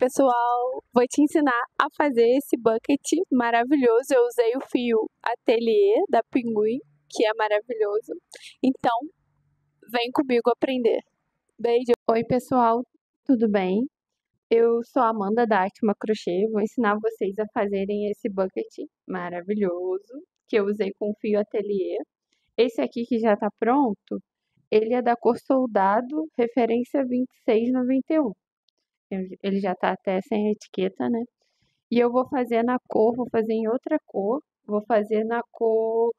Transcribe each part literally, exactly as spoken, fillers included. Pessoal, vou te ensinar a fazer esse bucket maravilhoso. Eu usei o fio Ateliê da Pinguim, que é maravilhoso. Então, vem comigo aprender. Beijo! Oi pessoal, tudo bem? Eu sou a Amanda da Atma Crochê. Vou ensinar vocês a fazerem esse bucket maravilhoso, que eu usei com o fio Ateliê. Esse aqui que já tá pronto, ele é da cor Soldado, referência vinte e seis noventa e um. Ele já tá até sem etiqueta, né? E eu vou fazer na cor, vou fazer em outra cor, vou fazer na cor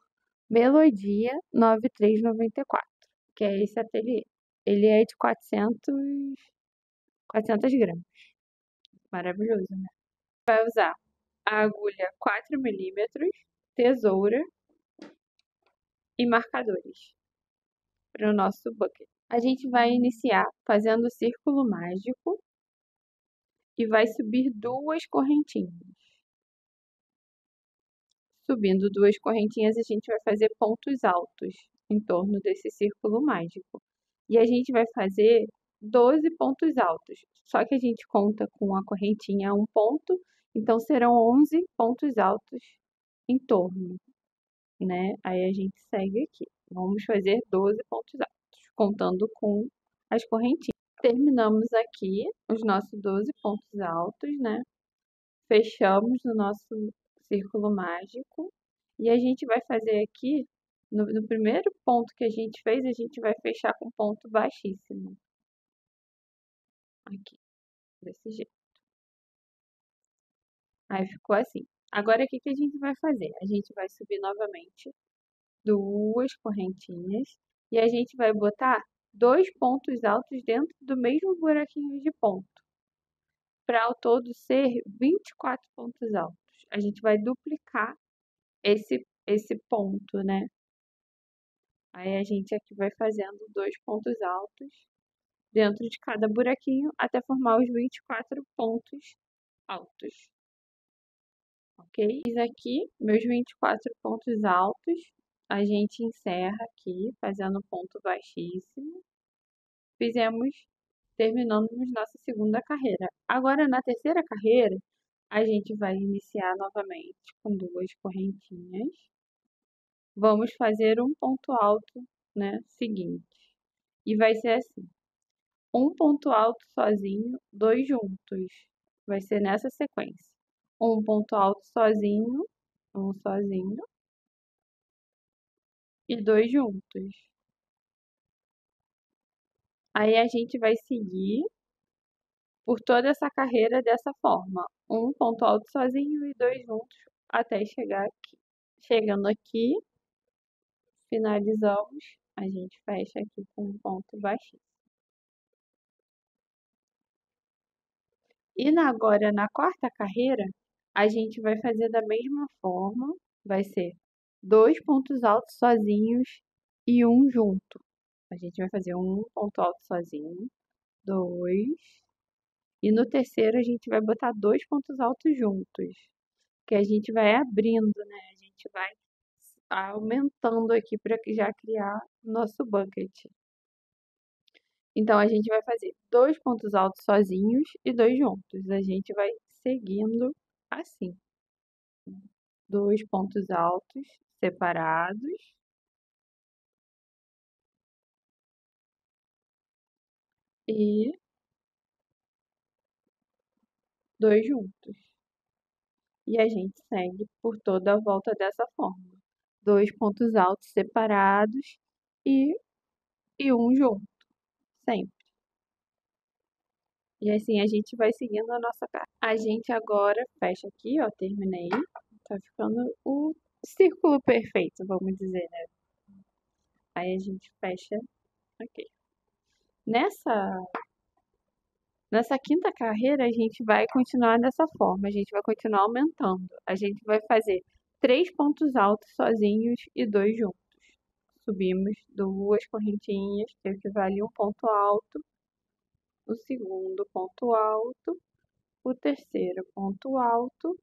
Melodia nove três nove quatro, que é esse ateliê. Ele é de quatrocentos, quatrocentos gramas. Maravilhoso, né? Vai usar a agulha quatro milímetros, tesoura e marcadores para o nosso bucket. A gente vai iniciar fazendo o círculo mágico. E vai subir duas correntinhas. Subindo duas correntinhas, a gente vai fazer pontos altos em torno desse círculo mágico. E a gente vai fazer doze pontos altos. Só que a gente conta com a correntinha um ponto, então serão onze pontos altos em torno, né? Aí a gente segue aqui. Vamos fazer doze pontos altos, contando com as correntinhas. Terminamos aqui os nossos doze pontos altos, né? Fechamos o nosso círculo mágico. E a gente vai fazer aqui, no, no primeiro ponto que a gente fez, a gente vai fechar com ponto baixíssimo. Aqui, desse jeito. Aí ficou assim. Agora, o que que a gente vai fazer? A gente vai subir novamente duas correntinhas e a gente vai botar dois pontos altos dentro do mesmo buraquinho de ponto, para ao todo ser vinte e quatro pontos altos. A gente vai duplicar esse, esse ponto, né? Aí a gente aqui vai fazendo dois pontos altos dentro de cada buraquinho até formar os vinte e quatro pontos altos. Ok? Fiz aqui meus vinte e quatro pontos altos. A gente encerra aqui, fazendo ponto baixíssimo. Fizemos, terminamos nossa segunda carreira. Agora, na terceira carreira, a gente vai iniciar novamente com duas correntinhas. Vamos fazer um ponto alto, né, seguinte. E vai ser assim. Um ponto alto sozinho, dois juntos. Vai ser nessa sequência. Um ponto alto sozinho, um sozinho. E dois juntos. Aí a gente vai seguir por toda essa carreira dessa forma. Um ponto alto sozinho e dois juntos até chegar aqui. Chegando aqui, finalizamos. A gente fecha aqui com um ponto baixíssimo. E agora na quarta carreira, a gente vai fazer da mesma forma. Vai ser dois pontos altos sozinhos e um junto. A gente vai fazer um ponto alto sozinho, dois, e no terceiro a gente vai botar dois pontos altos juntos, que a gente vai abrindo, né? A gente vai aumentando aqui para já criar o nosso bucket. Então a gente vai fazer dois pontos altos sozinhos e dois juntos. A gente vai seguindo assim. Dois pontos altos separados. E dois juntos. E a gente segue por toda a volta dessa forma. Dois pontos altos separados e, e um junto. Sempre. E assim a gente vai seguindo a nossa carta. A gente agora fecha aqui, ó, terminei. Tá ficando o círculo perfeito, vamos dizer, né? Aí a gente fecha aqui. Nessa, nessa quinta carreira, a gente vai continuar dessa forma. A gente vai continuar aumentando. A gente vai fazer três pontos altos sozinhos e dois juntos. Subimos duas correntinhas, que equivale a um ponto alto. O segundo ponto alto. O terceiro ponto alto.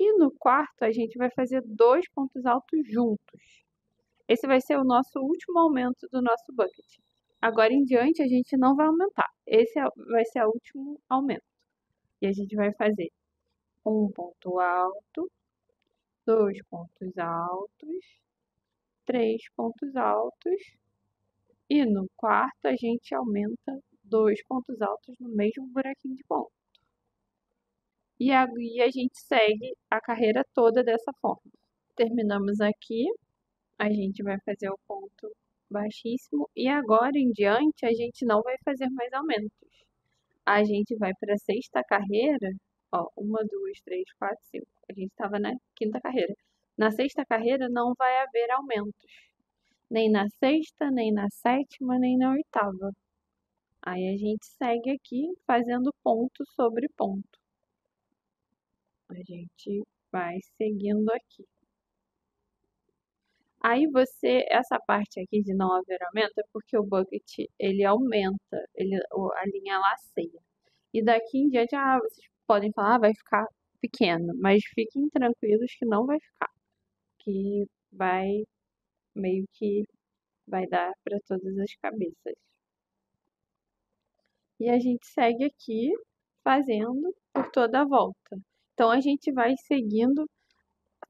E no quarto, a gente vai fazer dois pontos altos juntos. Esse vai ser o nosso último aumento do nosso bucket. Agora em diante, a gente não vai aumentar. Esse vai ser o último aumento. E a gente vai fazer um ponto alto, dois pontos altos, três pontos altos, e no quarto a gente aumenta dois pontos altos no mesmo buraquinho de ponto. E aí a gente segue a carreira toda dessa forma. Terminamos aqui, a gente vai fazer o ponto baixíssimo, e agora em diante a gente não vai fazer mais aumentos. A gente vai para a sexta carreira, ó, uma, duas, três, quatro, cinco. A gente estava na quinta carreira. Na sexta carreira não vai haver aumentos, nem na sexta, nem na sétima, nem na oitava. Aí a gente segue aqui fazendo ponto sobre ponto. A gente vai seguindo aqui. Aí você, essa parte aqui de não haver aumento é porque o bucket, ele aumenta, ele, a linha laceia. E daqui em diante, ah, vocês podem falar, ah, vai ficar pequeno, mas fiquem tranquilos que não vai ficar. Que vai, meio que vai dar para todas as cabeças. E a gente segue aqui, fazendo por toda a volta. Então, a gente vai seguindo,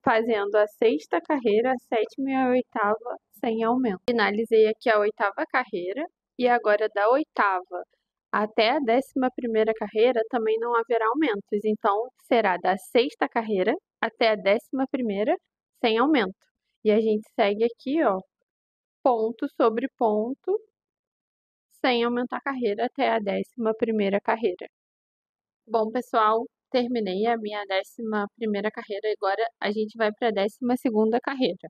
fazendo a sexta carreira, a sétima e a oitava sem aumento. Finalizei aqui a oitava carreira, e agora da oitava até a décima primeira carreira também não haverá aumentos. Então, será da sexta carreira até a décima primeira sem aumento. E a gente segue aqui, ó, ponto sobre ponto, sem aumentar a carreira até a décima primeira carreira. Bom, pessoal, terminei a minha décima primeira carreira, agora a gente vai para a décima segunda carreira.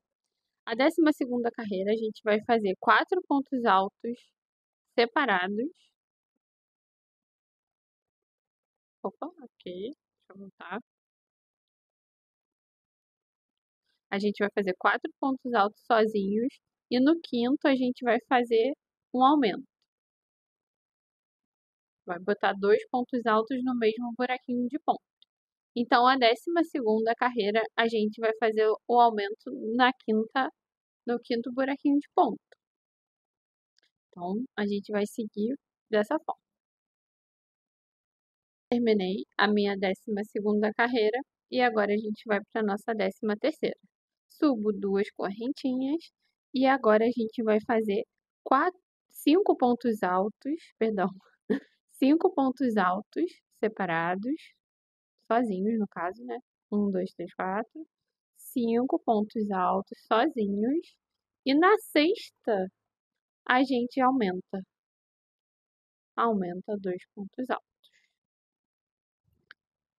A décima segunda carreira a gente vai fazer quatro pontos altos separados. Opa, ok, deixa eu voltar. A gente vai fazer quatro pontos altos sozinhos, e no quinto a gente vai fazer um aumento. Vai botar dois pontos altos no mesmo buraquinho de ponto. Então, a décima segunda carreira, a gente vai fazer o aumento na quinta, no quinto buraquinho de ponto. Então, a gente vai seguir dessa forma. Terminei a minha décima segunda carreira, e agora a gente vai para a nossa décima terceira. Subo duas correntinhas, e agora a gente vai fazer quatro, cinco pontos altos, perdão, cinco pontos altos separados, sozinhos no caso, né? um, dois, três, quatro. cinco pontos altos sozinhos. E na sexta, a gente aumenta. Aumenta dois pontos altos.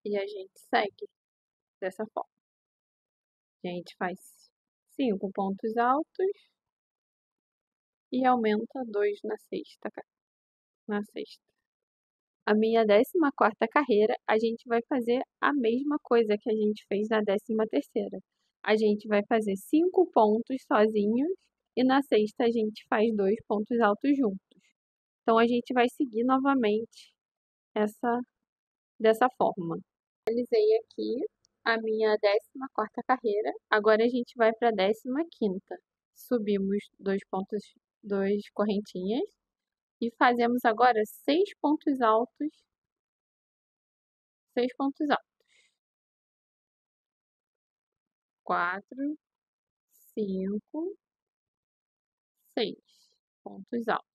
E a gente segue dessa forma. A gente faz cinco pontos altos e aumenta dois na sexta. Na sexta. A minha décima quarta carreira, a gente vai fazer a mesma coisa que a gente fez na décima terceira. A gente vai fazer cinco pontos sozinhos, e na sexta a gente faz dois pontos altos juntos. Então, a gente vai seguir novamente essa, dessa forma. Finalizei aqui a minha décima quarta carreira, agora a gente vai para a décima quinta. Subimos dois pontos, dois correntinhas. E fazemos agora seis pontos altos, seis pontos altos, quatro, cinco, seis pontos altos.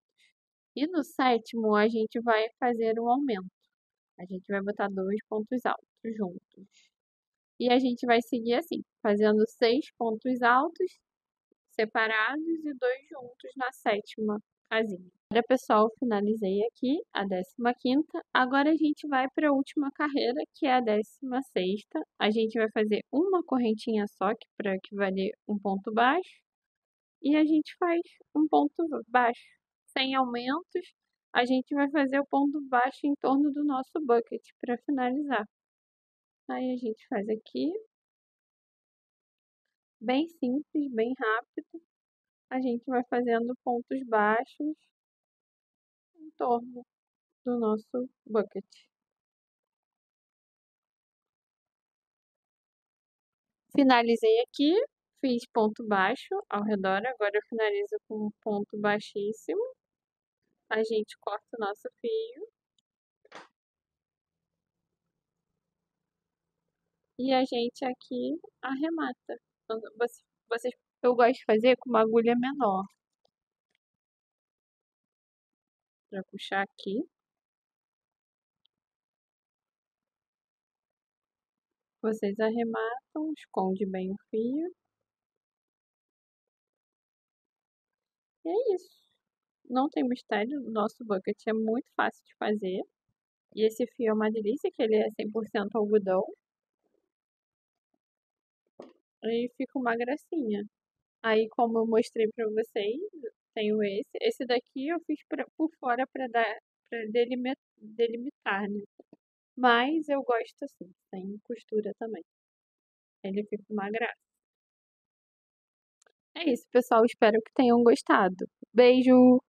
E no sétimo a gente vai fazer um aumento, a gente vai botar dois pontos altos juntos. E a gente vai seguir assim, fazendo seis pontos altos separados e dois juntos na sétima casinha. Agora, pessoal, finalizei aqui a décima quinta, agora a gente vai para a última carreira, que é a décima sexta. A gente vai fazer uma correntinha só, que para que valer um ponto baixo, e a gente faz um ponto baixo sem aumentos. A gente vai fazer o ponto baixo em torno do nosso bucket para finalizar. Aí a gente faz aqui, bem simples, bem rápido. A gente vai fazendo pontos baixos em torno do nosso bucket. Finalizei aqui, fiz ponto baixo ao redor, agora eu finalizo com um ponto baixíssimo. A gente corta o nosso fio. E a gente aqui arremata. Vocês, eu gosto de fazer com uma agulha menor. Pra puxar aqui. Vocês arrematam, esconde bem o fio. E é isso. Não tem mistério, o nosso bucket é muito fácil de fazer. E esse fio é uma delícia, que ele é cem por cento algodão. E fica uma gracinha. Aí, como eu mostrei pra vocês, tenho esse. Esse daqui eu fiz pra, por fora pra, dar, pra delimitar, né? Mas eu gosto assim, tem costura também. Ele fica uma graça. É isso, pessoal. Espero que tenham gostado. Beijo!